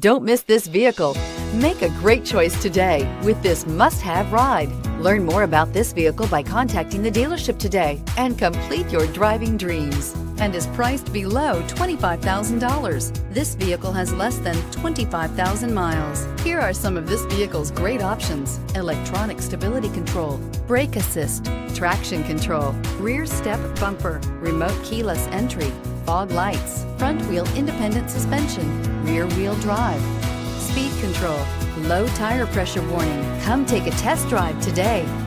Don't miss this vehicle. Make a great choice today with this must-have ride. Learn more about this vehicle by contacting the dealership today and complete your driving dreams, and is priced below $25,000. This vehicle has less than 25,000 miles. Here are some of this vehicle's great options: electronic stability control, brake assist, traction control, rear step bumper, remote keyless entry, fog lights, front wheel independent suspension, rear wheel drive, speed control, low tire pressure warning. Come take a test drive today.